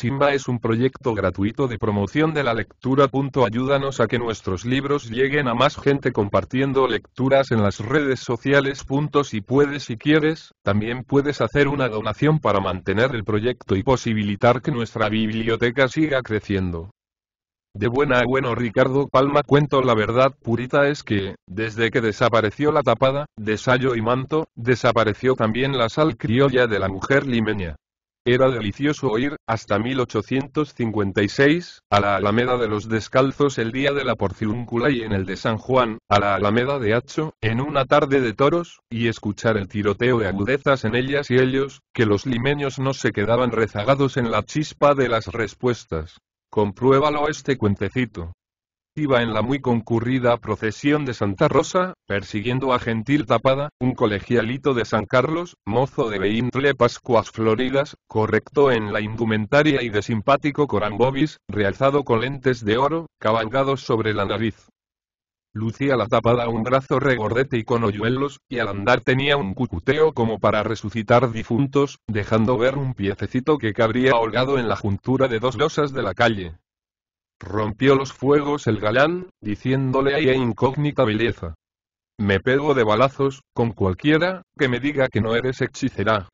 Simba es un proyecto gratuito de promoción de la lectura. Ayúdanos a que nuestros libros lleguen a más gente compartiendo lecturas en las redes sociales. Si quieres, también puedes hacer una donación para mantener el proyecto y posibilitar que nuestra biblioteca siga creciendo. De Buena a Bueno, Ricardo Palma. Cuento la verdad purita es que, desde que desapareció la tapada de sayo y manto, desapareció también la sal criolla de la mujer limeña. Era delicioso ir, hasta 1856, a la Alameda de los Descalzos el día de la Porciúncula y en el de San Juan, a la Alameda de Acho, en una tarde de toros, y escuchar el tiroteo de agudezas en ellas y ellos, que los limeños no se quedaban rezagados en la chispa de las respuestas. Compruébalo este cuentecito. Iba en la muy concurrida procesión de Santa Rosa, persiguiendo a gentil tapada, un colegialito de San Carlos, mozo de veintle pascuas floridas, correcto en la indumentaria y de simpático corambobis, realzado con lentes de oro, cabalgados sobre la nariz. Lucía la tapada un brazo regordete y con hoyuelos, y al andar tenía un cucuteo como para resucitar difuntos, dejando ver un piececito que cabría holgado en la juntura de dos losas de la calle. Rompió los fuegos el galán, diciéndole a incógnita belleza: me pego de balazos con cualquiera que me diga que no eres hechicera.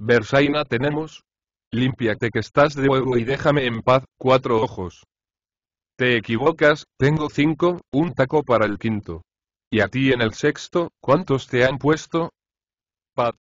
Versaina tenemos. Límpiate que estás de huevo y déjame en paz. 4 ojos. Te equivocas, tengo 5, un taco para el quinto. ¿Y a ti en el sexto, cuántos te han puesto? Pat.